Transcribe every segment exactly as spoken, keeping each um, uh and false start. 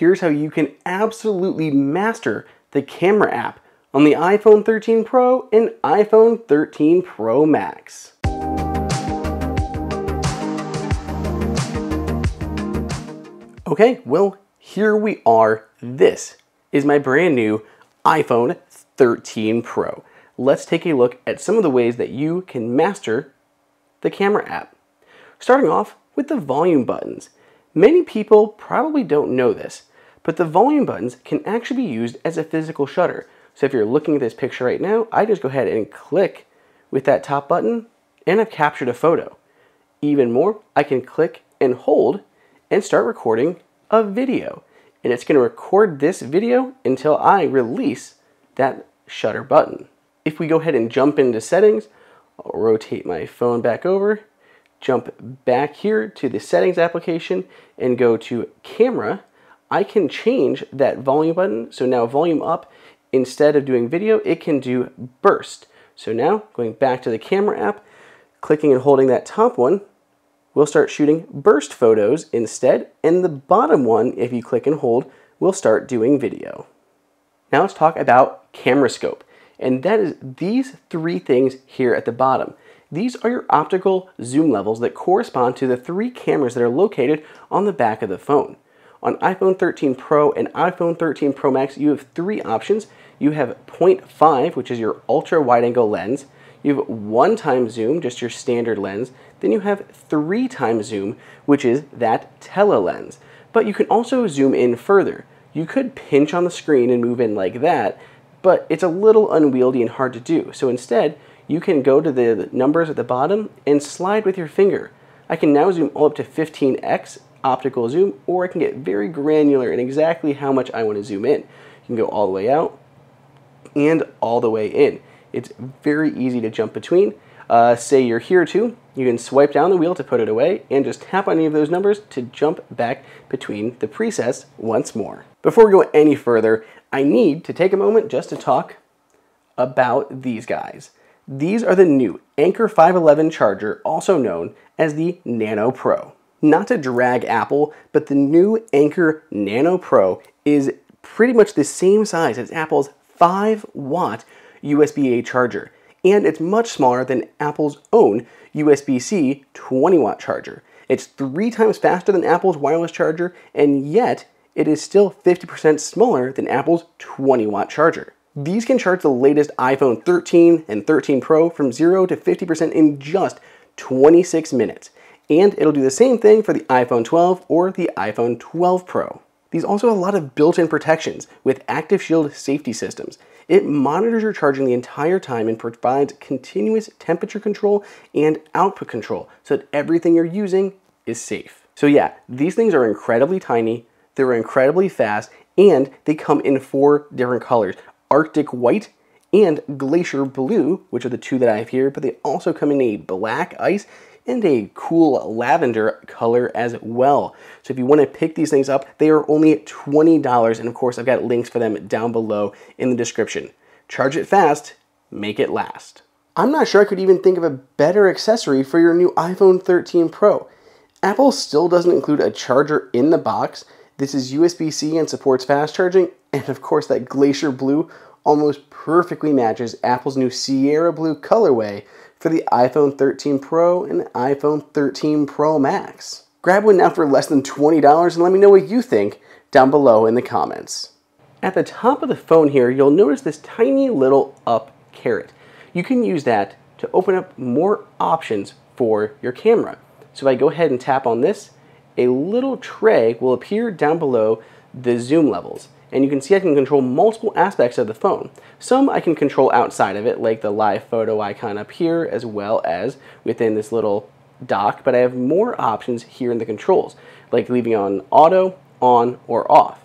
here's how you can absolutely master the camera app on the iPhone thirteen Pro and iPhone thirteen Pro Max. Okay, well, here we are. This is my brand new iPhone thirteen Pro. Let's take a look at some of the ways that you can master the camera app. Starting off with the volume buttons. Many people probably don't know this, but the volume buttons can actually be used as a physical shutter. So if you're looking at this picture right now, I just go ahead and click with that top button and I've captured a photo. Even more, I can click and hold and start recording a video. And it's going to record this video until I release that shutter button. If we go ahead and jump into settings, I'll rotate my phone back over, jump back here to the settings application and go to camera. I can change that volume button. So now volume up, instead of doing video, it can do burst. So now going back to the camera app, clicking and holding that top one, we'll start shooting burst photos instead, and the bottom one, if you click and hold, will start doing video. Now let's talk about camera scope, and that is these three things here at the bottom. These are your optical zoom levels that correspond to the three cameras that are located on the back of the phone. On iPhone thirteen Pro and iPhone thirteen Pro Max, you have three options. You have point five, which is your ultra wide angle lens. You have one time zoom, just your standard lens. Then you have three times zoom, which is that tele lens. But you can also zoom in further. You could pinch on the screen and move in like that, but it's a little unwieldy and hard to do. So instead, you can go to the numbers at the bottom and slide with your finger. I can now zoom all up to fifteen X optical zoom, or I can get very granular in exactly how much I want to zoom in. You can go all the way out and all the way in. It's very easy to jump between. Uh, say you're here too, you can swipe down the wheel to put it away and just tap on any of those numbers to jump back between the presets once more. Before we go any further, I need to take a moment just to talk about these guys. These are the new Anker five eleven Charger, also known as the Nano Pro. Not to drag Apple, but the new Anker Nano Pro is pretty much the same size as Apple's five watt U S B A charger, and it's much smaller than Apple's own U S B C twenty watt charger. It's three times faster than Apple's wireless charger, and yet it is still fifty percent smaller than Apple's twenty watt charger. These can charge the latest iPhone thirteen and thirteen Pro from zero to fifty percent in just twenty-six minutes, and it'll do the same thing for the iPhone twelve or the iPhone twelve Pro. These also have a lot of built-in protections with Active Shield safety systems. It monitors your charging the entire time and provides continuous temperature control and output control so that everything you're using is safe. So yeah, these things are incredibly tiny, they're incredibly fast, and they come in four different colors, Arctic White and Glacier Blue, which are the two that I have here, but they also come in a black ice and a cool lavender color as well. So if you want to pick these things up, they are only twenty dollars, and of course I've got links for them down below in the description. Charge it fast, make it last. I'm not sure I could even think of a better accessory for your new iPhone thirteen Pro. Apple still doesn't include a charger in the box. This is U S B C and supports fast charging, and of course that Glacier Blue almost perfectly matches Apple's new Sierra Blue colorway for the iPhone thirteen Pro and iPhone thirteen Pro Max. Grab one now for less than twenty dollars and let me know what you think down below in the comments. At the top of the phone here, you'll notice this tiny little up caret. You can use that to open up more options for your camera. So if I go ahead and tap on this, a little tray will appear down below the zoom levels. And you can see I can control multiple aspects of the phone. Some I can control outside of it, like the live photo icon up here, as well as within this little dock, but I have more options here in the controls, like leaving on auto, on, or off.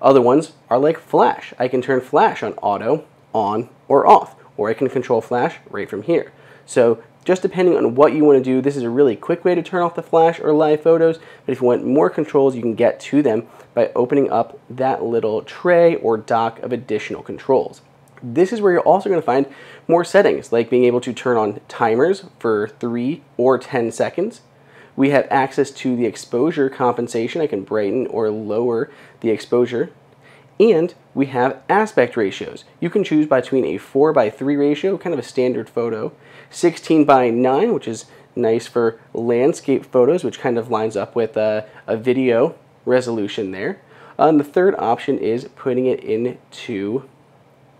Other ones are like flash. I can turn flash on auto, on, or off, or I can control flash right from here. So just depending on what you want to do, this is a really quick way to turn off the flash or live photos, but if you want more controls, you can get to them by opening up that little tray or dock of additional controls. This is where you're also going to find more settings, like being able to turn on timers for three or ten seconds, We have access to the exposure compensation. I can brighten or lower the exposure. And we have aspect ratios. You can choose between a four by three ratio, kind of a standard photo, sixteen by nine, which is nice for landscape photos, which kind of lines up with a, a video resolution there. And the third option is putting it into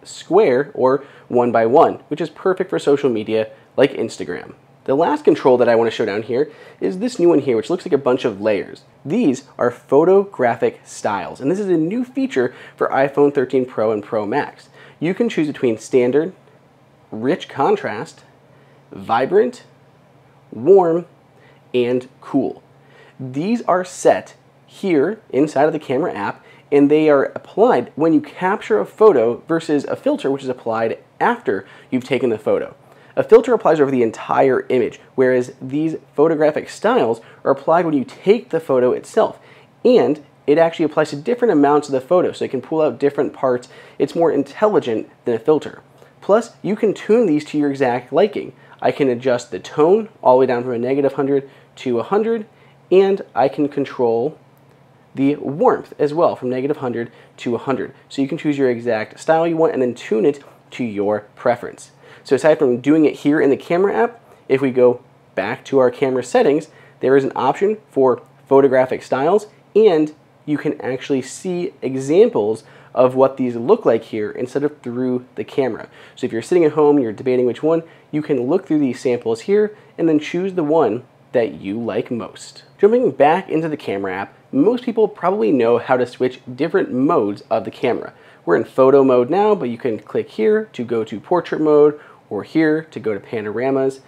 square or one by one, which is perfect for social media like Instagram. The last control that I want to show down here is this new one here, which looks like a bunch of layers. These are photographic styles, and this is a new feature for iPhone thirteen Pro and Pro Max. You can choose between standard, rich contrast, vibrant, warm, and cool. These are set here inside of the camera app, and they are applied when you capture a photo versus a filter, which is applied after you've taken the photo. A filter applies over the entire image, whereas these photographic styles are applied when you take the photo itself. And it actually applies to different amounts of the photo, so it can pull out different parts. It's more intelligent than a filter. Plus, you can tune these to your exact liking. I can adjust the tone all the way down from a negative one hundred to one hundred, and I can control the warmth as well from negative one hundred to one hundred. So you can choose your exact style you want and then tune it to your preference. So aside from doing it here in the camera app, if we go back to our camera settings, there is an option for photographic styles, and you can actually see examples of what these look like here instead of through the camera. So if you're sitting at home and you're debating which one, you can look through these samples here and then choose the one that you like most. Jumping back into the camera app, most people probably know how to switch different modes of the camera. We're in photo mode now, but you can click here to go to portrait mode or here to go to panoramas.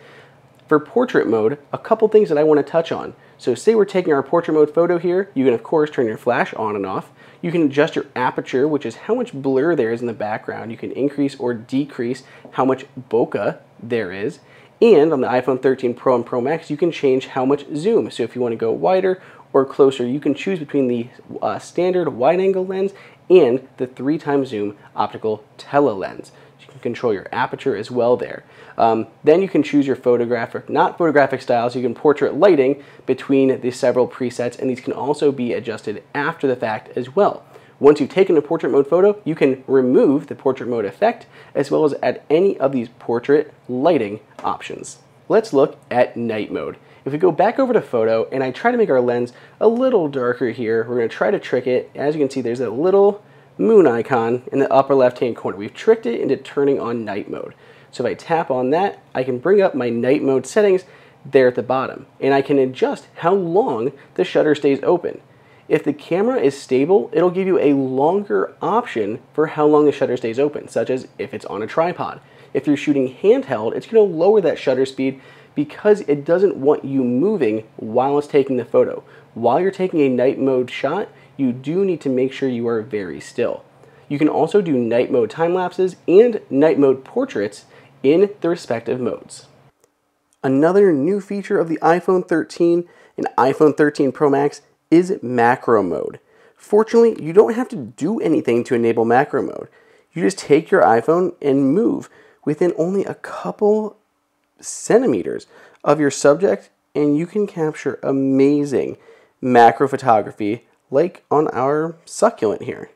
For portrait mode, a couple things that I want to touch on. So say we're taking our portrait mode photo here, you can of course turn your flash on and off. You can adjust your aperture, which is how much blur there is in the background. You can increase or decrease how much bokeh there is. And on the iPhone thirteen Pro and Pro Max, you can change how much zoom. So if you want to go wider or closer, you can choose between the uh, standard wide angle lens and the three times zoom optical tele lens. You can control your aperture as well there. Um, then you can choose your photographic, not photographic styles, you can portrait lighting between the several presets, and these can also be adjusted after the fact as well. Once you've taken a portrait mode photo, you can remove the portrait mode effect as well as add any of these portrait lighting options. Let's look at night mode. If we go back over to photo and I try to make our lens a little darker here, we're going to try to trick it. As you can see, there's that little moon icon in the upper left-hand corner. We've tricked it into turning on night mode. So if I tap on that, I can bring up my night mode settings there at the bottom, and I can adjust how long the shutter stays open. If the camera is stable, it'll give you a longer option for how long the shutter stays open, such as if it's on a tripod. If you're shooting handheld, it's going to lower that shutter speed because it doesn't want you moving while it's taking the photo. While you're taking a night mode shot, you do need to make sure you are very still. You can also do night mode time lapses and night mode portraits in the respective modes. Another new feature of the iPhone thirteen and iPhone thirteen Pro Max is macro mode. Fortunately, you don't have to do anything to enable macro mode. You just take your iPhone and move within only a couple centimeters of your subject, and you can capture amazing macro photography like on our succulent here.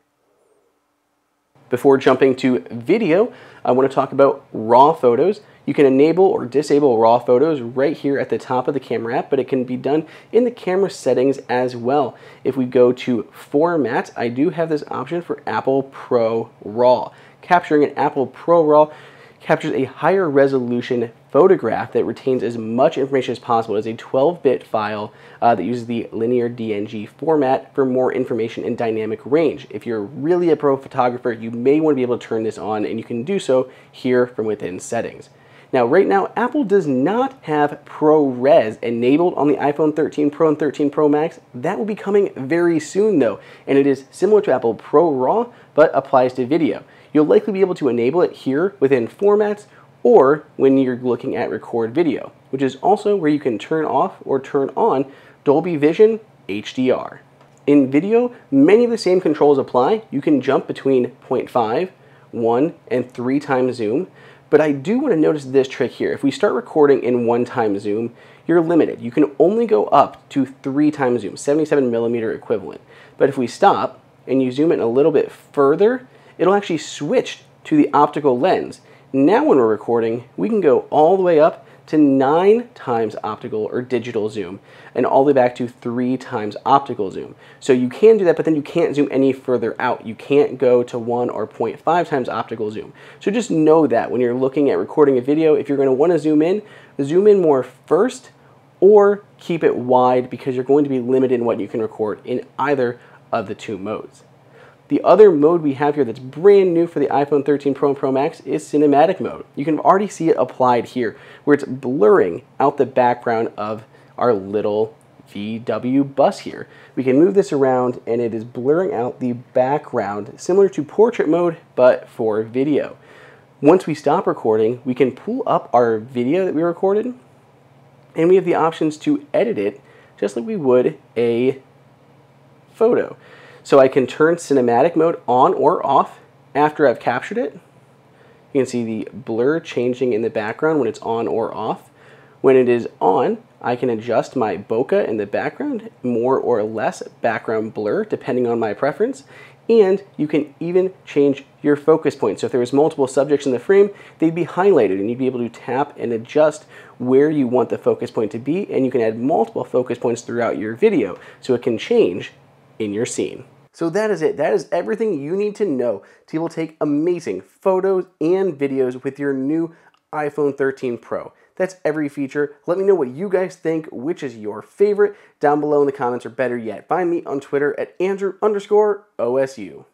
Before jumping to video, I want to talk about RAW photos. You can enable or disable RAW photos right here at the top of the camera app, but it can be done in the camera settings as well. If we go to Format, I do have this option for Apple Pro RAW. Capturing an Apple Pro RAW captures a higher resolution photograph that retains as much information as possible. It is a twelve bit file uh, that uses the linear D N G format for more information and dynamic range. If you're really a pro photographer, you may want to be able to turn this on, and you can do so here from within settings. Now, right now, Apple does not have ProRes enabled on the iPhone thirteen Pro and thirteen Pro Max. That will be coming very soon, though, and it is similar to Apple Pro RAW, but applies to video. You'll likely be able to enable it here within formats or when you're looking at record video, which is also where you can turn off or turn on Dolby Vision H D R. In video, many of the same controls apply. You can jump between zero point five, one, and three times zoom. But I do want to notice this trick here. If we start recording in one time zoom, you're limited. You can only go up to three times zoom, seventy-seven millimeter equivalent. But if we stop and you zoom in a little bit further, it'll actually switch to the optical lens. Now when we're recording, we can go all the way up to nine times optical or digital zoom and all the way back to three times optical zoom. So you can do that, but then you can't zoom any further out. You can't go to one or zero point five times optical zoom. So just know that when you're looking at recording a video, if you're gonna wanna zoom in, zoom in more first or keep it wide because you're going to be limited in what you can record in either of the two modes. The other mode we have here that's brand new for the iPhone thirteen Pro and Pro Max is Cinematic mode. You can already see it applied here, where it's blurring out the background of our little V W bus here. We can move this around and it is blurring out the background, similar to Portrait mode, but for video. Once we stop recording, we can pull up our video that we recorded, and we have the options to edit it just like we would a photo. So I can turn cinematic mode on or off after I've captured it. You can see the blur changing in the background when it's on or off. When it is on, I can adjust my bokeh in the background, more or less background blur, depending on my preference. And you can even change your focus point. So if there was multiple subjects in the frame, they'd be highlighted and you'd be able to tap and adjust where you want the focus point to be. And you can add multiple focus points throughout your video, so it can change in your scene. So that is it. That is everything you need to know to be able to take amazing photos and videos with your new iPhone thirteen Pro. That's every feature. Let me know what you guys think, which is your favorite, down below in the comments, or better yet, find me on Twitter at Andrew underscore O S U.